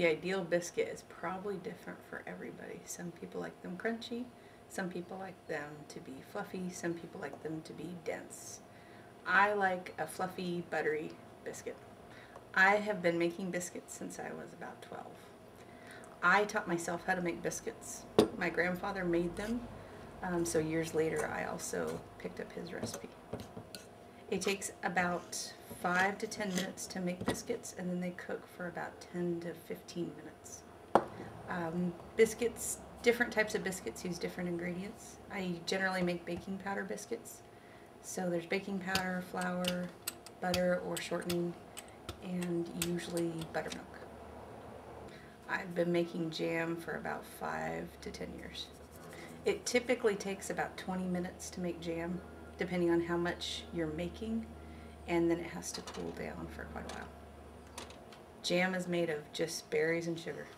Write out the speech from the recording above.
The ideal biscuit is probably different for everybody. Some people like them crunchy, some people like them to be fluffy, some people like them to be dense. I like a fluffy, buttery biscuit. I have been making biscuits since I was about 12. I taught myself how to make biscuits. My grandfather made them, so years later I also picked up his recipe. It takes about 5 to 10 minutes to make biscuits, and then they cook for about 10 to 15 minutes. Biscuits, different types of biscuits use different ingredients. I generally make baking powder biscuits. So there's baking powder, flour, butter or shortening, and usually buttermilk. I've been making jam for about 5 to 10 years. It typically takes about 20 minutes to make jam, depending on how much you're making, and then it has to cool down for quite a while. Jam is made of just berries and sugar.